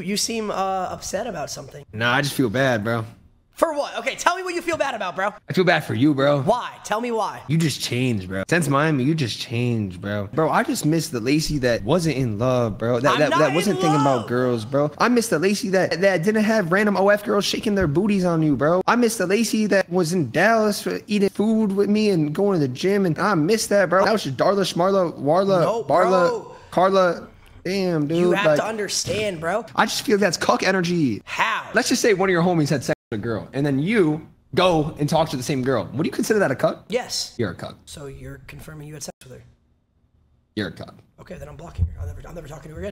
You seem upset about something. Nah, I just feel bad, bro. For what? Okay, tell me what you feel bad about, bro. I feel bad for you, bro. Why? Tell me why. You just changed, bro. Since Miami, you just changed, bro. Bro, I just miss the Lacy that wasn't in love, bro. That wasn't thinking about girls, bro. I miss the Lacy that didn't have random OF girls shaking their booties on you, bro. I miss the Lacy that was in Dallas for eating food with me and going to the gym, and I miss that, bro. That was just Darla, Schmarla, Warla, no, Barla, bro. Carla. Damn, dude. You have to understand, bro. I just feel that's cuck energy. How? Let's just say one of your homies had sex with a girl, and then you go and talk to the same girl. Would you consider that a cuck? Yes. You're a cuck. So you're confirming you had sex with her? You're a cuck. Okay, then I'm blocking her. I'm never talking to her again.